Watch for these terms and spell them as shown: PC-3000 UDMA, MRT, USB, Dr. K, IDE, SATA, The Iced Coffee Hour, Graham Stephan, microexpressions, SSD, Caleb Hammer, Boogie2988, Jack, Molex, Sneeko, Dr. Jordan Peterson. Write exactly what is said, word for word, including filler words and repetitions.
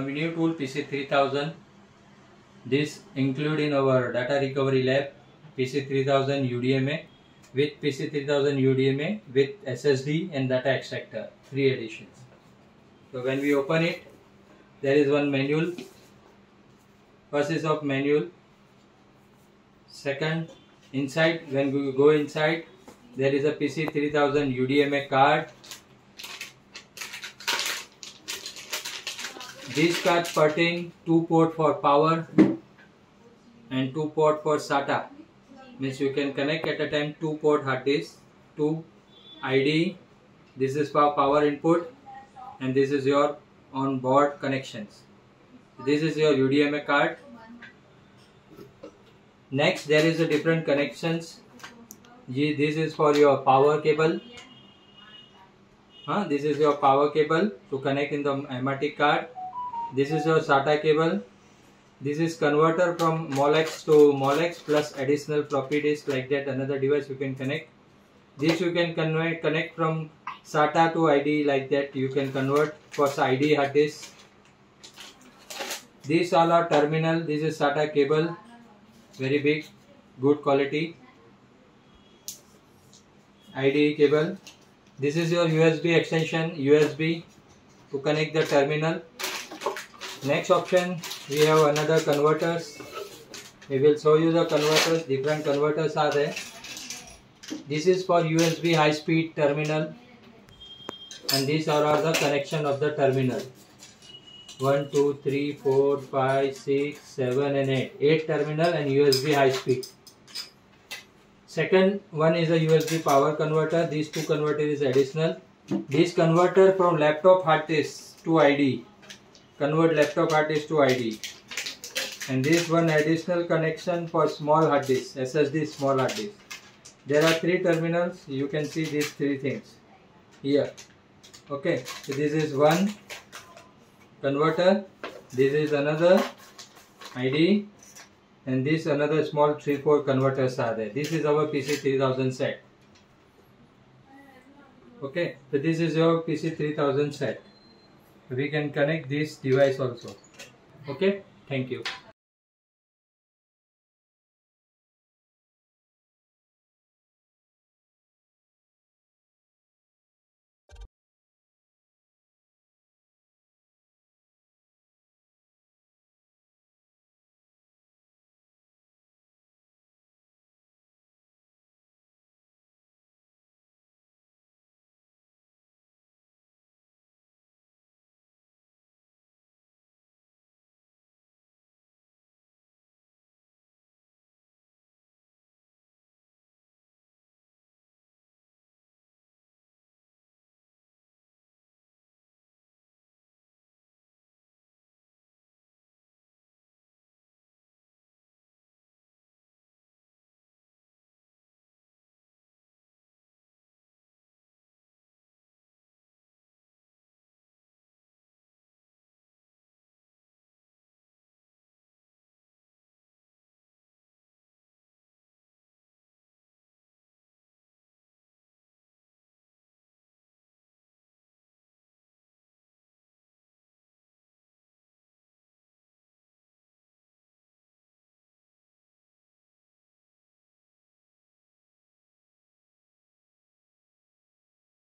new tool P C three thousand. This include in our data recovery lab P C three thousand U D M A with P C three thousand U D M A with S S D and data extractor, three editions. So when we open it, there is one manual, first is of manual, second inside, when we go inside there is a P C three thousand U D M A card. These cards pertain two port for power and two port for SATA, means you can connect at a time two port hard disk, two I D E. This is for power input and this is your on board connections. This is your U D M A card. Next there is a different connections. This is for your power cable. Huh? This is your power cable to connect in the M R T card. This is your SATA cable. This is converter from Molex to Molex plus additional floppy disk, like that another device you can connect. This you can connect, connect from SATA to I D E, like that you can convert for I D E hard disk. These all are terminal. This is SATA cable, very big, good quality I D E cable. This is your U S B extension, U S B to connect the terminal. Next option, we have another converters. We will show you the converters, different converters are there. This is for U S B high speed terminal, and these are all the connection of the terminal. one, two, three, four, five, six, seven and eight. eight terminal and U S B high speed. Second one is a U S B power converter. These two converter is additional. This converter from laptop hard disk to I D E. Convert laptop hard disk to I D E. And this one additional connection for small hard disk, S S D small hard disk. There are three terminals. You can see these three things here. Okay. So this is one converter. This is another I D E. And this another small three four converters are there. This is our P C three thousand set. Okay, so this is your P C three thousand set. We can connect this device also. Okay, thank you.